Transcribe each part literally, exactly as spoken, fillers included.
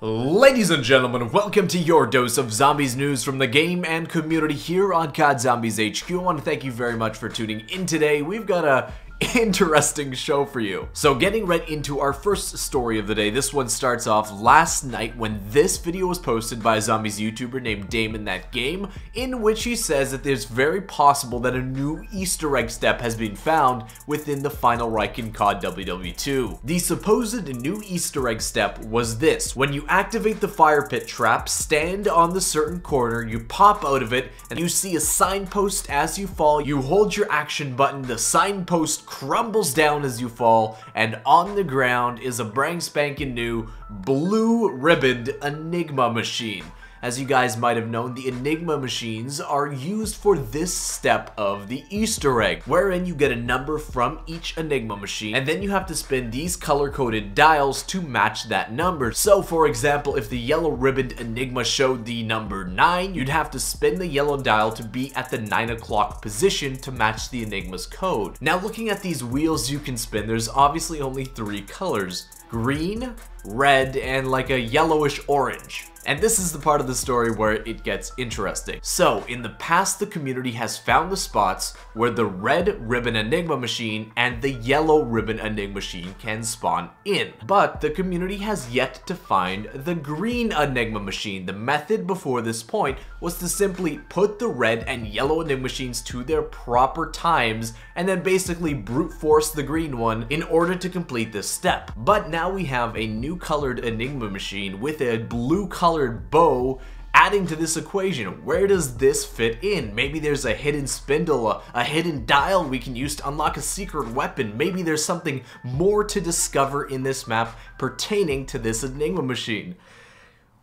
Ladies and gentlemen, welcome to your dose of zombies news from the game and community here on C O D Zombies H Q. I want to thank you very much for tuning in today. We've got a interesting show for you. So getting right into our first story of the day, this one starts off last night when this video was posted by a zombies YouTuber named DameandthatGame, in which he says that it's very possible that a new Easter egg step has been found within the Final Reich in C O D W W two. The supposed new Easter egg step was this: when you activate the fire pit trap, stand on the certain corner, you pop out of it, and you see a signpost as you fall, you hold your action button, the signpost crumbles down as you fall, and on the ground is a brang spankin' new blue ribboned Enigma machine. As you guys might have known, the Enigma machines are used for this step of the Easter egg, wherein you get a number from each Enigma machine, and then you have to spin these color-coded dials to match that number. So, for example, if the yellow ribboned Enigma showed the number nine, you'd have to spin the yellow dial to be at the nine o'clock position to match the Enigma's code. Now, looking at these wheels you can spin, there's obviously only three colors: green, red, and like a yellowish orange. And this is the part of the story where it gets interesting. So, in the past, the community has found the spots where the red ribbon Enigma machine and the yellow ribbon Enigma machine can spawn in. But the community has yet to find the green Enigma machine. The method before this point was to simply put the red and yellow Enigma machines to their proper times and then basically brute force the green one in order to complete this step. But now we have a new colored Enigma machine with a blue color bow adding to this equation. Where does this fit in? Maybe there's a hidden spindle, a, a hidden dial we can use to unlock a secret weapon. Maybe there's something more to discover in this map pertaining to this Enigma machine.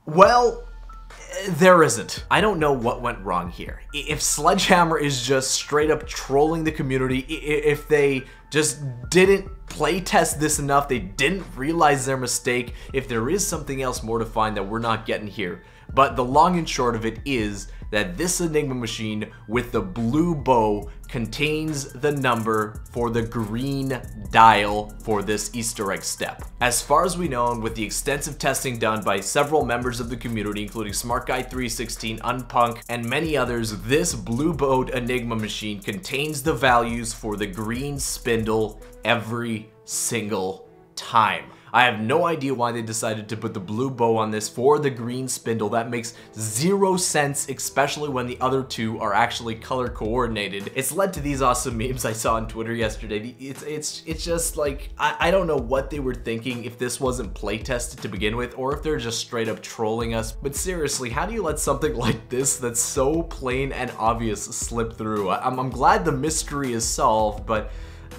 Well, there isn't. I don't know what went wrong here. If Sledgehammer is just straight up trolling the community, if they just didn't play test this enough, they didn't realize their mistake, if there is something else more to find that we're not getting here. But the long and short of it is that this Enigma machine with the blue bow contains the number for the green dial for this Easter egg step. As far as we know, and with the extensive testing done by several members of the community, including Smart Guy three sixteen, Unpunk, and many others, this blue bowed Enigma machine contains the values for the green spindle every single time. I have no idea why they decided to put the blue bow on this for the green spindle. That makes zero sense, especially when the other two are actually color coordinated. It's led to these awesome memes I saw on Twitter yesterday. It's it's it's just like, I, I don't know what they were thinking, if this wasn't play tested to begin with, or if they're just straight up trolling us. But seriously, how do you let something like this that's so plain and obvious slip through? I, I'm, I'm glad the mystery is solved, but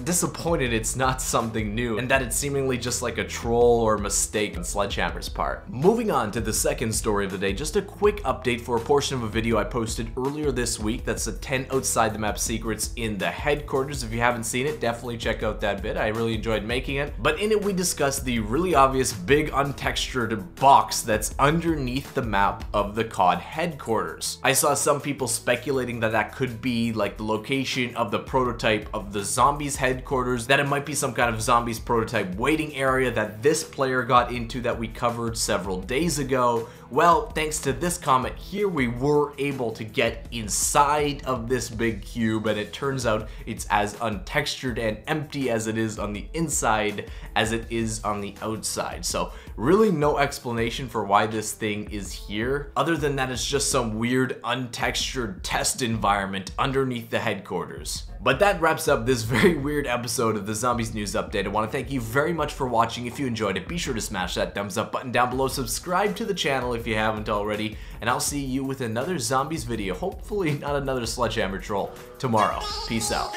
disappointed it's not something new, and that it's seemingly just like a troll or mistake on Sledgehammer's part. Moving on to the second story of the day, just a quick update for a portion of a video I posted earlier this week. That's the ten outside the map secrets in the headquarters. If you haven't seen it, definitely check out that bit. I really enjoyed making it. But in it, we discussed the really obvious big untextured box that's underneath the map of the C O D headquarters. I saw some people speculating that that could be like the location of the prototype of the zombies headquarters headquarters, that it might be some kind of zombies prototype waiting area that this player got into that we covered several days ago. Well, thanks to this comment here, we were able to get inside of this big cube, and it turns out it's as untextured and empty as it is on the inside as it is on the outside. So really no explanation for why this thing is here, other than that it's just some weird untextured test environment underneath the headquarters. But that wraps up this very weird episode of the Zombies News Update. I want to thank you very much for watching. If you enjoyed it, be sure to smash that thumbs up button down below, subscribe to the channel if you haven't already, and I'll see you with another Zombies video, hopefully not another Sledgehammer troll, tomorrow. Peace out.